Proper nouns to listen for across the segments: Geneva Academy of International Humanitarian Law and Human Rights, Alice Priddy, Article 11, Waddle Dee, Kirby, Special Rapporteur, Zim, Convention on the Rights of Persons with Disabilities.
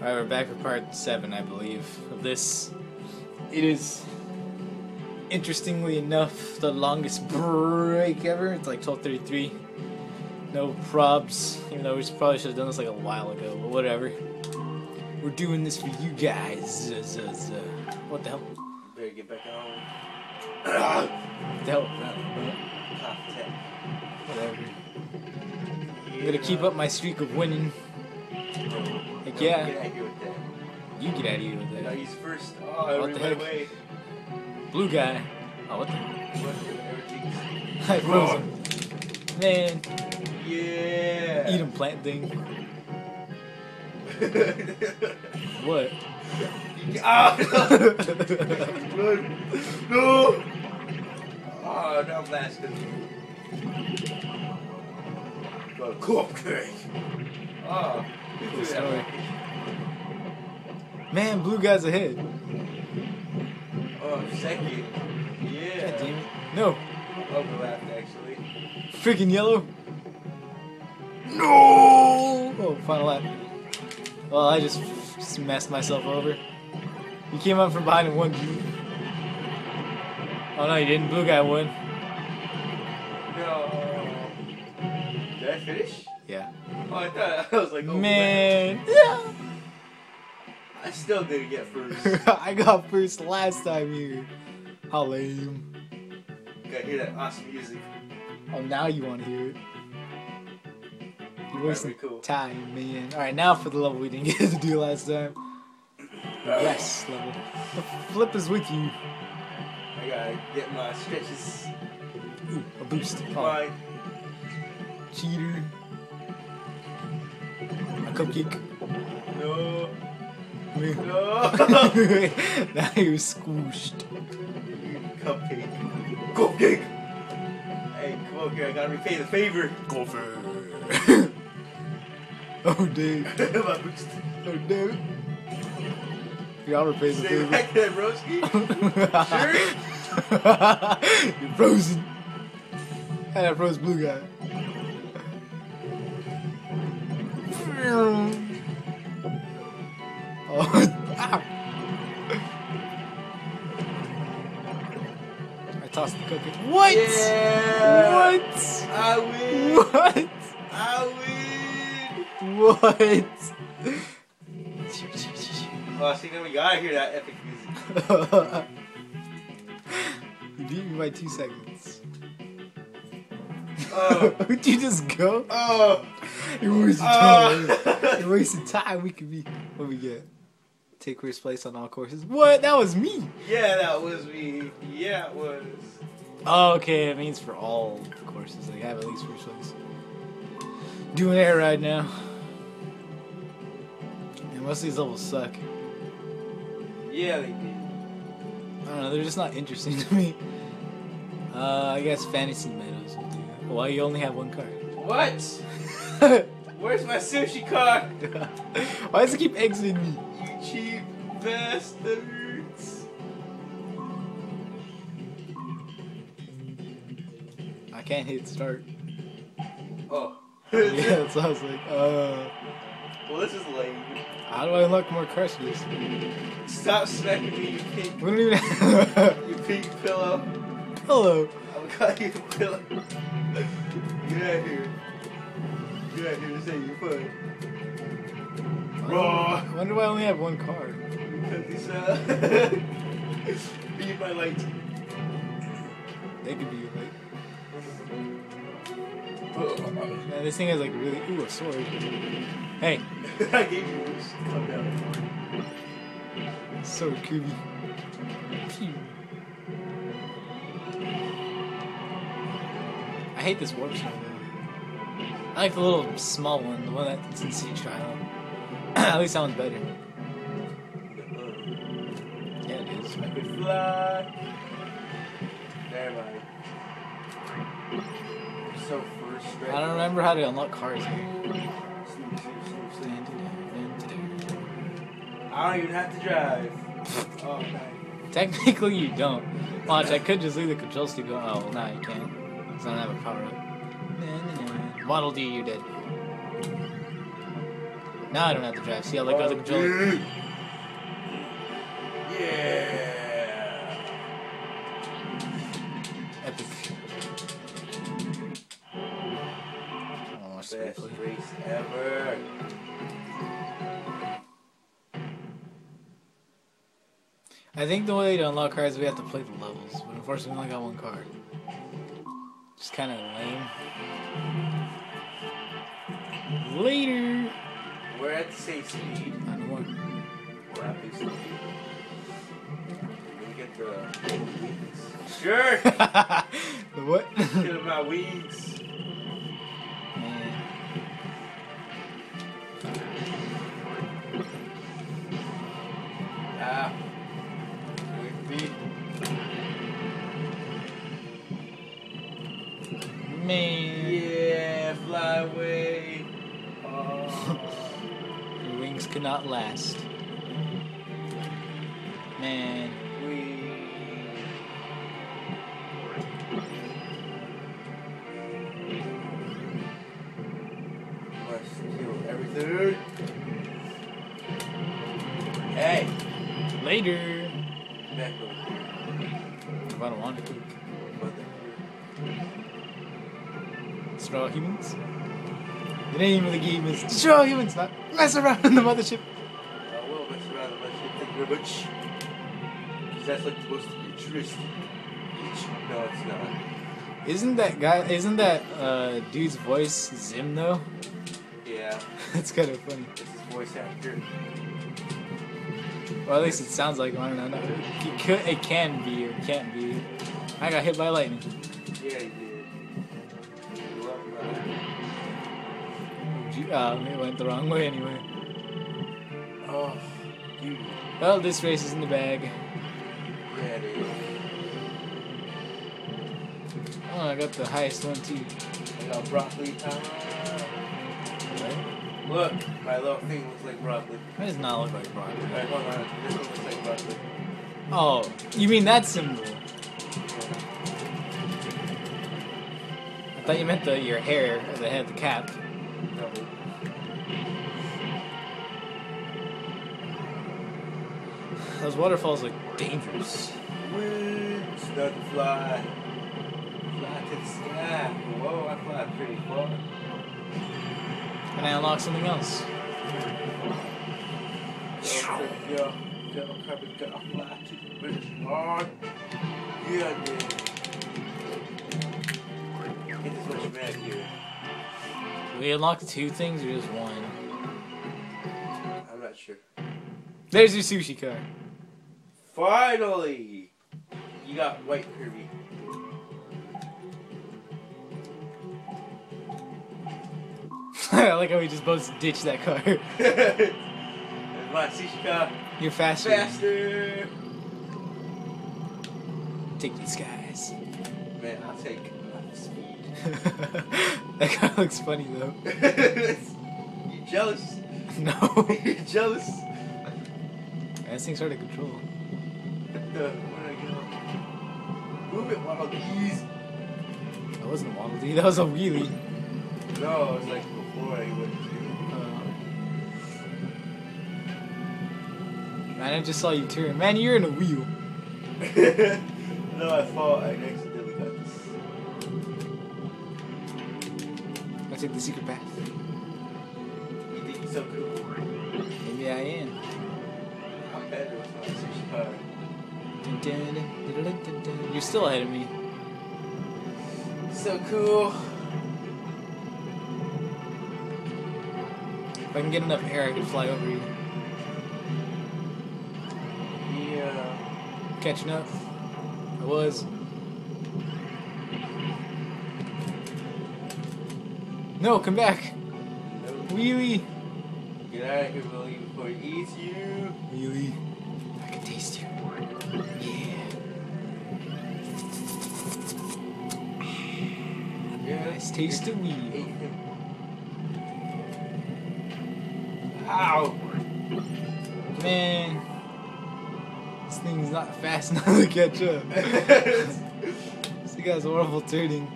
Alright, we're back for part 7, I believe, of this. It is, interestingly enough, the longest break ever. It's like 12:33. No probs, even though we probably should have done this like a while ago, but whatever. We're doing this for you guys. What the hell? Better get back on. What the hell? Whatever. I'm gonna keep up my streak of winning. Heck yeah. Get out of here with that. You get out of here with that. No, he's first. Oh, what the heck? Away. Blue guy. Oh, what the heck? I froze him. Man. Yeah. Eat him, plant thing. What? Oh, no. No. Oh, no, bastard. Cupcake. Oh. Story. Man, blue guy's ahead. Oh, second. Yeah. God damn it. No. Overlapped, actually. Freaking yellow. No! Oh, final lap. Well, I just messed myself over. You came up from behind and won. Oh, no, you didn't. Blue guy won. No. Did I finish? Yeah. Oh, I thought I was like, oh, man. Yeah. I still didn't get first. I got first last time here. How lame. You gotta hear that awesome music. Oh, now you want to hear it. You wasted time, man. Alright, now for the level we didn't get to do last time. Yes, level. The flip is with you. I gotta get my stretches. Ooh, a boost. Bye. Cheater. Cupcake. No. Wait. No. Now you're squished. Cupcake. Cupcake. Hey, come on here. I gotta repay the favor. Golfer. Oh, dude. Oh, dude. Y'all repay the favor. Stay back there, broski. Sure. You're frozen. And I froze blue guy. Oh, ow. I tossed the cookie. What? Yeah. What? I win. What? I win. What? Oh, see, then we gotta hear that epic music. You beat me by 2 seconds. Oh. Would you just go? Oh. You wasted time. You wasted time. We could be. What we get? Take first place on all courses. What? That was me. Yeah, that was me. Yeah, it was. Oh, okay, it means for all courses. Like, I have at least first place. Doing air ride now. And most of these levels suck. Yeah, they do. I don't know. They're just not interesting to me. I guess Fantasy Meadows will do. Well, you only have one car. What? Where's my sushi car? Why does it keep exiting me? You cheap bastards! I can't hit start. Oh. Yeah, that's what I was like, Well, this is lame. How do I unlock more crushes? Stop smacking me, you pink. What do you mean? You pink pillow. Pillow? I got you a pillow. Get out of here. You're out here to say you're fun. Raw! Why do I only have one car? Because it's be my light. They could be your light. Man, this thing has like really. Ooh, a sword. Hey! I gave you this. Come down. So Kirby. I hate this warp shot. I like the little small one, the one that's in Sea Trial. At least that one's better. Yeah, it is. I could fly. Never mind. I'm so frustrated. I don't remember how to unlock cars here. I don't even have to drive. Oh, nice. Technically, you don't. Watch, I could just leave the controls to go. Oh, well, nah, you can't. Because I don't have a power up. Model D, you did. Now I don't have to drive. See how that goes with the controller? Yeah! Epic. I don't want to best race ever! I think the way to unlock cars is we have to play the levels, but unfortunately we only got one card. It's kind of lame. Later! We're at safe speed. I know what. We're at safe speed. We get the weeds. Sure! The what? Get my weeds. Ah. Man. Yeah, fly away. Oh. Your wings cannot last. Man. We. Let's kill everything. Hey. Later. Back over. If I don't want to. Destroy humans? The name of the game is Destroy Humans, not mess around in the mothership. I will mess around in the mothership, thank you very much. Because that's like the most interesting. No, it's not. Isn't that guy, isn't that dude's voice Zim though? Yeah. That's kind of funny. It's his voice actor. Well, at least it sounds like him, I don't know. It, it can be or can't be. I got hit by lightning. Yeah, you did. It went the wrong way anyway. Oh, dude. Well, this race is in the bag. Yeah, dude. Oh, I got the highest one too. I got broccoli time. Right? Look, my little thing looks like broccoli. That does not look like broccoli. Right, hold on. This one looks like broccoli. Oh, you mean that symbol? I thought you meant the your hair, or the head, the cap. No. Those waterfalls look dangerous. Wings, not to fly. Fly to the sky. Whoa, I fly pretty far. And I unlock something else. Yo, Kirby, gotta fly to the British Lord. Yeah, dude. Get this much back here. We unlocked two things or just one? I'm not sure. There's your sushi car. Finally! You got white Kirby. I like how we just both ditched that car. My sushi car. You're faster. Faster! Take these guys. Man, I'll take speed. That guy looks funny though. You jealous? No. You jealous? This thing's hard to control. What the? Where'd I go? Move it, Waddle Dees! That wasn't Waddle Dee, that was a wheelie. No, it was like before I went to. Man, I just saw you turn. Man, you're in a wheel. No, I fought. I accidentally got this. I take the secret path. You think you're so cool? Maybe I am. I'm better with my sushi car. You're still ahead of me. So cool. If I can get enough air, I can fly over you. Yeah. Catching up. I was. No, come back! No. Wheelie! Get out of here, Willie, before it eats you! Wheelie. I can taste you. Yeah. Yeah. Nice taste of wheelie. Ow! Man. This thing's not fast enough to catch up. This thing has horrible turning.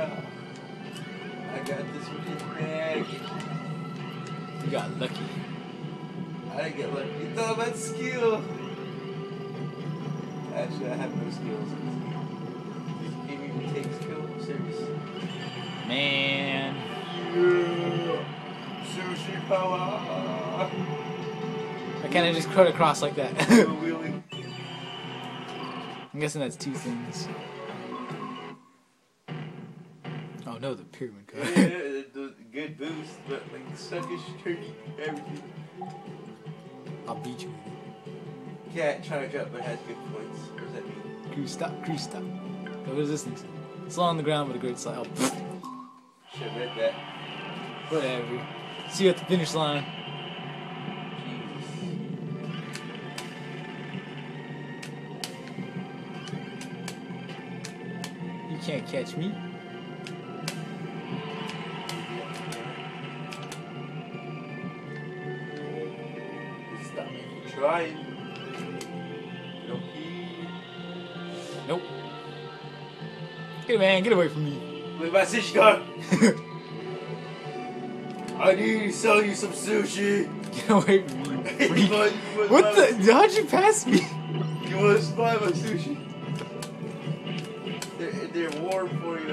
I got this one in there. make it. You got lucky. I didn't get lucky. You thought about skill. Actually, I have no skills. You can't even take skill seriously. Man. Yeah. Sushi power. I kind of just cut across like that. I'm guessing that's two things. Oh no, the pyramid code. Yeah, good boost, but like suckish, turkey, everything. I'll beat you with it. Cat trying to jump but has good points. What does that mean? Crew stop, crew stop. What does this thing say? Slow on the ground with a great slide. Oh, should've read that. Whatever. See you at the finish line. Jesus. You can't catch me. Right. Nope. Get it, man. Get away from me. Leave my sushi cart. I need to sell you some sushi. Get away from me. What the? How'd you pass me? You want to spy my sushi? They're warm for you.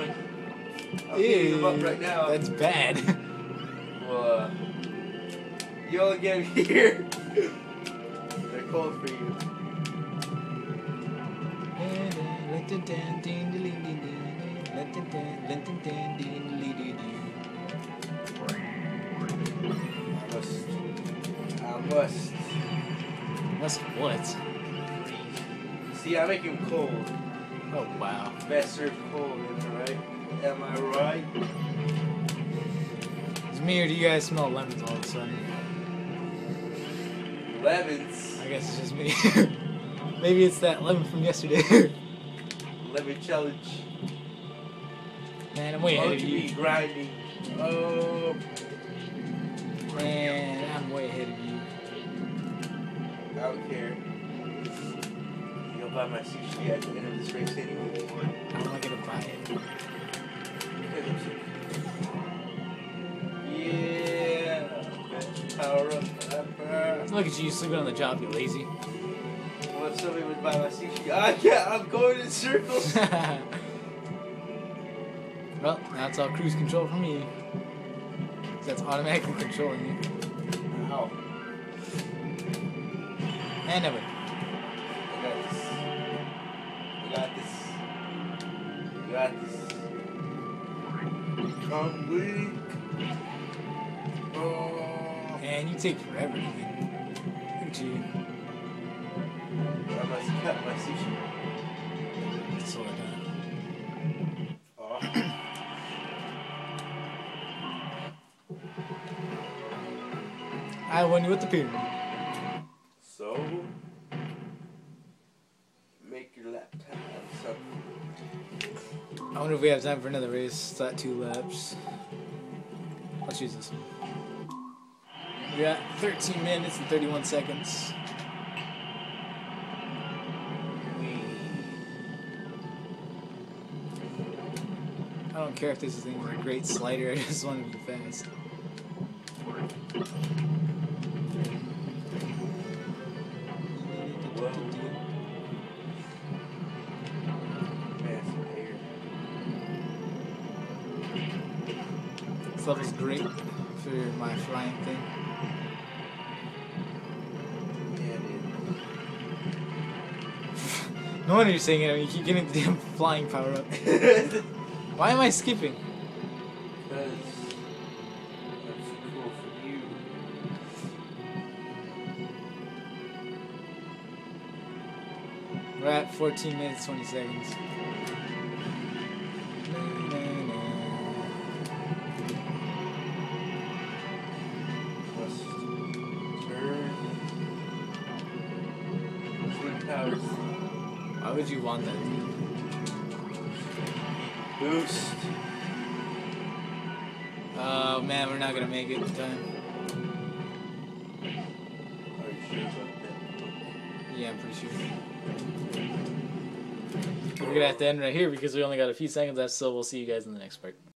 I'm eating them up right now. That's bad. Well, you only get them here. Cold for you. I must. Must what? See, I make him cold. Oh wow. Best served cold, right? Am I right? It's me, or do you guys smell lemons all of a sudden? Lemons. I guess it's just me. Maybe it's that lemon from yesterday. Lemon challenge. Man, I'm way ahead of you. Grinding. Oh. Man, I'm way ahead of you. I don't care. You'll buy my sushi at the end of this race anyway. I'm not gonna buy it. Yeah. Power up. Look at you sleeping on the job, you lazy. What if somebody would buy my sushi? I can't, I'm going in circles. Well, now it's all cruise control from me. That's automatically controlling you. Wow. And over. I got this. I got this. I got this. Come weak. Oh. Man, you take forever to get. I must cut my sushi. That's all I done. Oh. I won you with the pyramid. So, make your laptop something. I wonder if we have time for another race. It's at 2 laps. Let's use this one. We got 13 minutes and 31 seconds. I don't care if this is a great slider, I just want to be fast. This level's great for my flying thing. No wonder you're saying it, I mean, you keep getting the damn flying power up. Why am I skipping? Because that's cool for you. We're at 14 minutes, 20 seconds. Why would you want that? Boost. Oh man, we're not gonna make it in time. Are you sure about that? Yeah, I'm pretty sure. We're gonna have to end right here because we only got a few seconds left, so we'll see you guys in the next part.